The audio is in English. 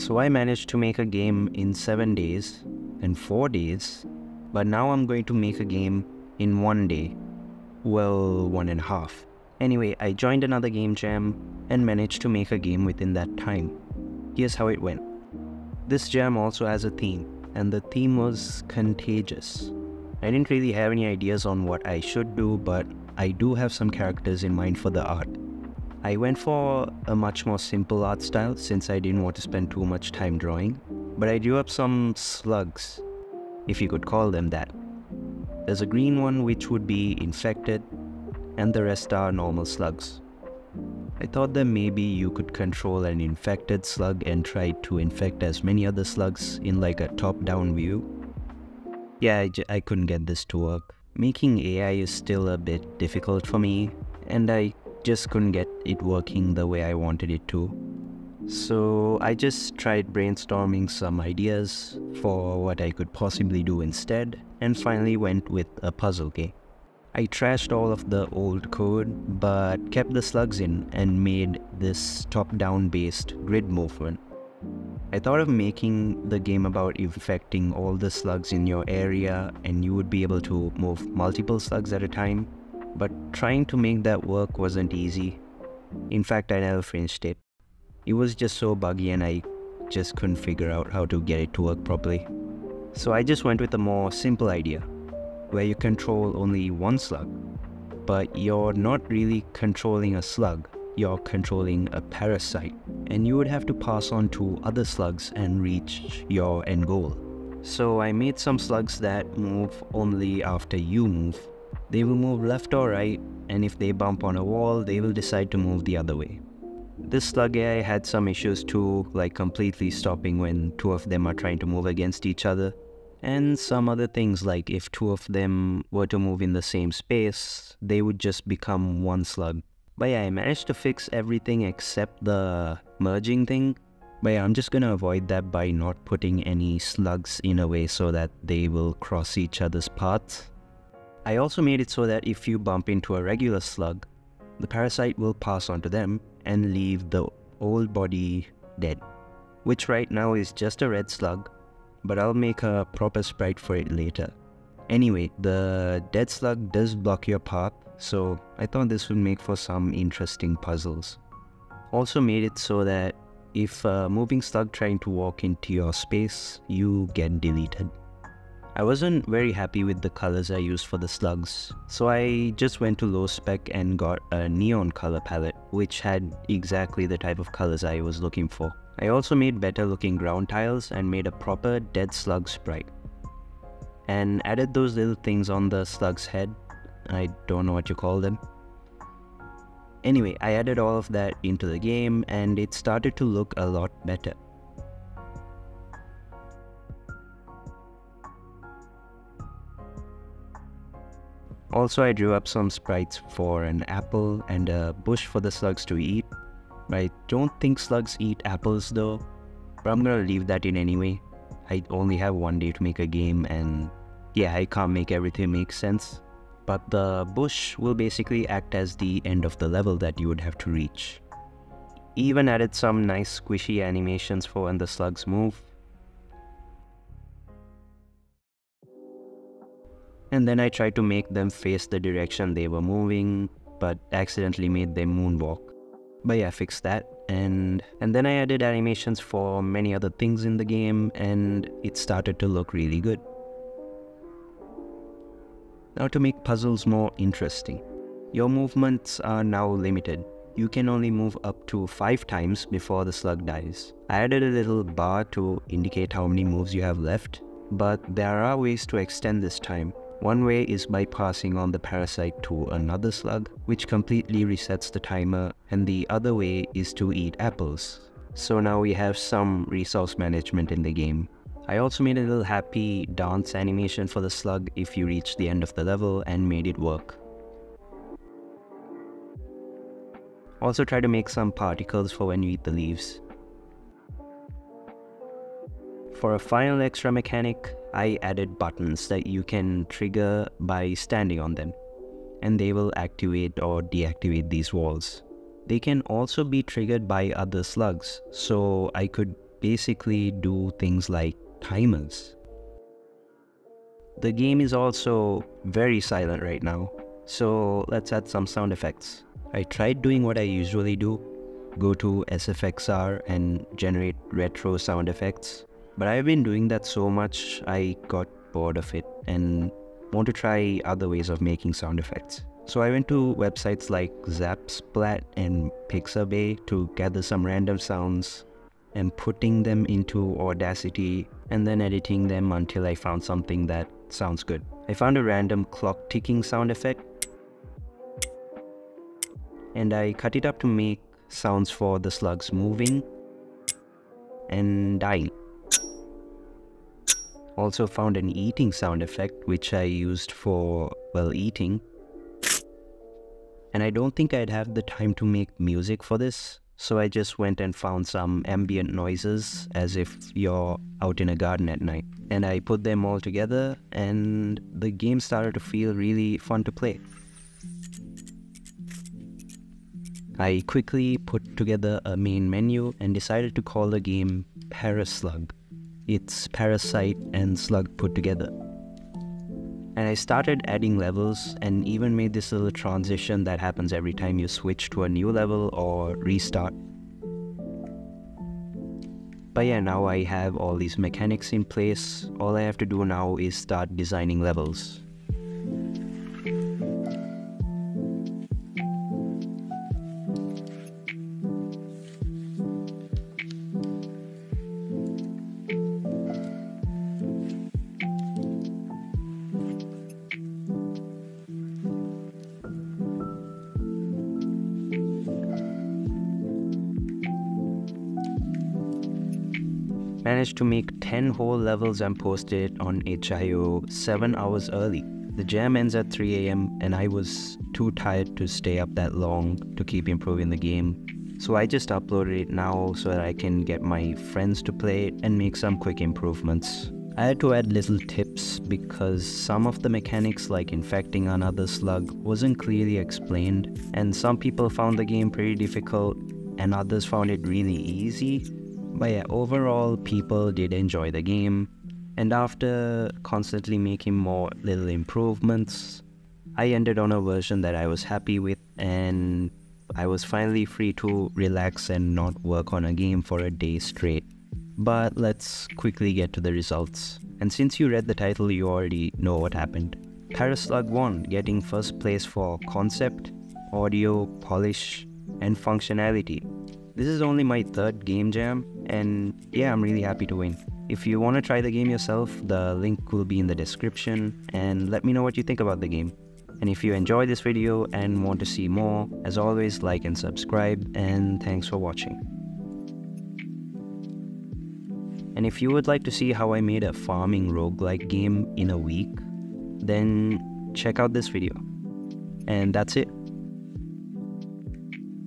So I managed to make a game in 7 days and 4 days, but now I'm going to make a game in 1 day. Well, 1.5. Anyway, I joined another game jam and managed to make a game within that time. Here's how it went. This jam also has a theme, and the theme was contagious. I didn't really have any ideas on what I should do, but I do have some characters in mind for the art. I went for a much more simple art style since I didn't want to spend too much time drawing, but I drew up some slugs, if you could call them that. There's a green one which would be infected, and the rest are normal slugs. I thought that maybe you could control an infected slug and try to infect as many other slugs in like a top-down view. Yeah, I couldn't get this to work. Making AI is still a bit difficult for me, and I just couldn't get it working the way I wanted it to. So I just tried brainstorming some ideas for what I could possibly do instead, and finally went with a puzzle game. I trashed all of the old code, but kept the slugs in and made this top-down based grid movement. I thought of making the game about infecting all the slugs in your area and you would be able to move multiple slugs at a time, but trying to make that work wasn't easy. In fact, I never finished it. It was just so buggy and I just couldn't figure out how to get it to work properly. So I just went with a more simple idea, where you control only one slug, but you're not really controlling a slug, you're controlling a parasite, and you would have to pass on to other slugs and reach your end goal. So I made some slugs that move only after you move. They will move left or right, and if they bump on a wall, they will decide to move the other way. This slug AI had some issues too, like completely stopping when two of them are trying to move against each other, and some other things like if two of them were to move in the same space, they would just become one slug. But yeah, I managed to fix everything except the merging thing. But yeah, I'm just gonna avoid that by not putting any slugs in a way so that they will cross each other's paths. I also made it so that if you bump into a regular slug, the parasite will pass on to them and leave the old body dead, which right now is just a red slug, but I'll make a proper sprite for it later. Anyway, the dead slug does block your path, so I thought this would make for some interesting puzzles. Also made it so that if a moving slug trying to walk into your space, you get deleted. I wasn't very happy with the colors I used for the slugs, so I just went to low spec and got a neon color palette, which had exactly the type of colors I was looking for. I also made better looking ground tiles and made a proper dead slug sprite, and added those little things on the slug's head. I don't know what you call them. Anyway, I added all of that into the game and it started to look a lot better. Also, I drew up some sprites for an apple and a bush for the slugs to eat. I don't think slugs eat apples though, but I'm gonna leave that in anyway. I only have 1 day to make a game and yeah, I can't make everything make sense. But the bush will basically act as the end of the level that you would have to reach. Even added some nice squishy animations for when the slugs move. And then I tried to make them face the direction they were moving, but accidentally made them moonwalk. But yeah, I fixed that, and then I added animations for many other things in the game, and it started to look really good. Now to make puzzles more interesting. Your movements are now limited. You can only move up to 5 times before the slug dies. I added a little bar to indicate how many moves you have left, but there are ways to extend this time. One way is by passing on the parasite to another slug, which completely resets the timer, and the other way is to eat apples. So now we have some resource management in the game. I also made a little happy dance animation for the slug if you reach the end of the level and made it work. Also try to make some particles for when you eat the leaves. For a final extra mechanic, I added buttons that you can trigger by standing on them, and they will activate or deactivate these walls. They can also be triggered by other slugs, so I could basically do things like timers. The game is also very silent right now, so let's add some sound effects. I tried doing what I usually do, go to SFXR and generate retro sound effects, but I've been doing that so much I got bored of it and want to try other ways of making sound effects. So I went to websites like Zapsplat and Pixabay to gather some random sounds and putting them into Audacity and then editing them until I found something that sounds good. I found a random clock ticking sound effect and I cut it up to make sounds for the slugs moving and dying. Also found an eating sound effect which I used for, well, eating. And I don't think I'd have the time to make music for this, so I just went and found some ambient noises as if you're out in a garden at night. And I put them all together and the game started to feel really fun to play. I quickly put together a main menu and decided to call the game Paraslug. It's parasite and slug put together. And I started adding levels and even made this little transition that happens every time you switch to a new level or restart. But yeah, now I have all these mechanics in place. All I have to do now is start designing levels. Managed to make 10 whole levels and post it on itch.io 7 hours early. The jam ends at 3 AM and I was too tired to stay up that long to keep improving the game. So I just uploaded it now so that I can get my friends to play it and make some quick improvements. I had to add little tips because some of the mechanics like infecting another slug wasn't clearly explained, and some people found the game pretty difficult and others found it really easy. But yeah, overall, people did enjoy the game, and after constantly making more little improvements, I ended on a version that I was happy with, and I was finally free to relax and not work on a game for a day straight. But let's quickly get to the results. And since you read the title, you already know what happened. Paraslug won, getting first place for concept, audio, polish, and functionality. This is only my third game jam, and yeah, I'm really happy to win. If you want to try the game yourself, the link will be in the description, and let me know what you think about the game. And if you enjoy this video and want to see more, as always, like and subscribe, and thanks for watching. And if you would like to see how I made a farming roguelike game in a week, then check out this video. And that's it.